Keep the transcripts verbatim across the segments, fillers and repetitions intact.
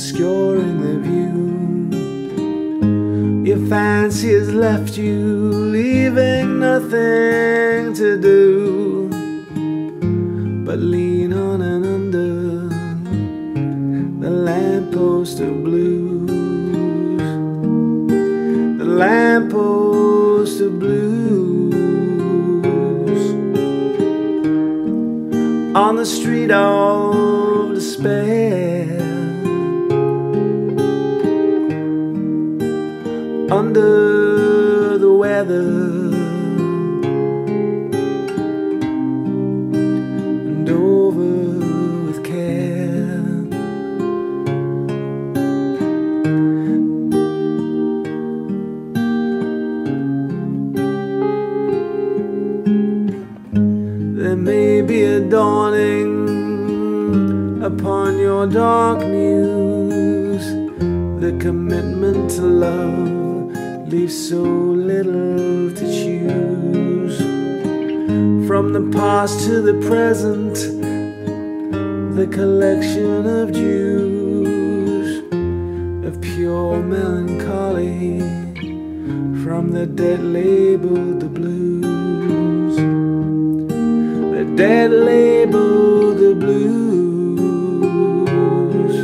obscuring the view. Your fancy has left you, leaving nothing to do but lean on and under the lamppost of blues, the lamppost of blues, on the street of despair, under the weather. There may be a dawning upon your dark muse. The commitment to love leaves so little to choose. From the past to the present, the collection of Jews, of pure melancholy, from the dead labeled the blues. Dead label the blues,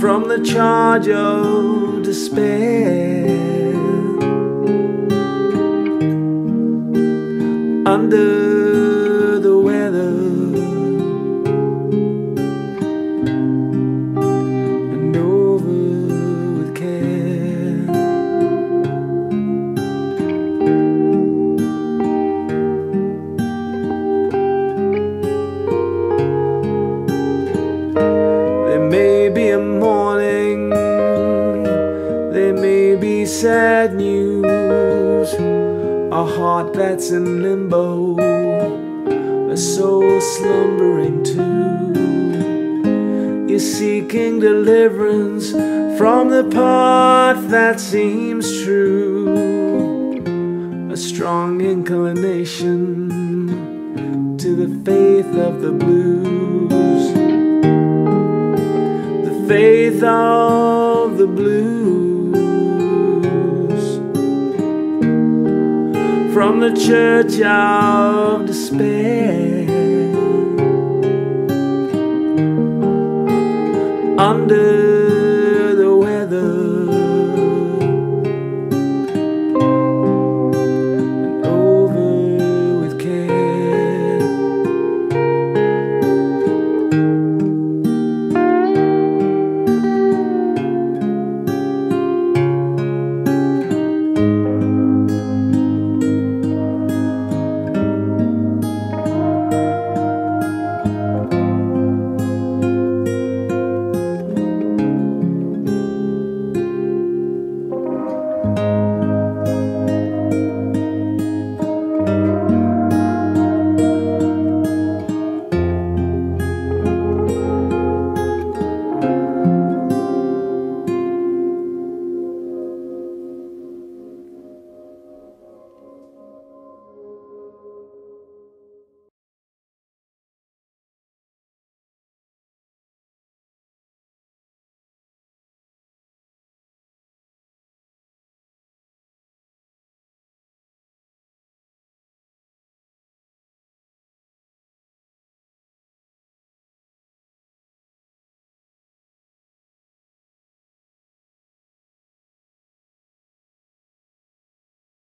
from the charge of despair, under the weather, and over with care. Sad news, a heart that's in limbo, a soul slumbering too. You're seeking deliverance from the path that seems true, a strong inclination to the faith of the blues, the faith of the blues. From the church of despair, under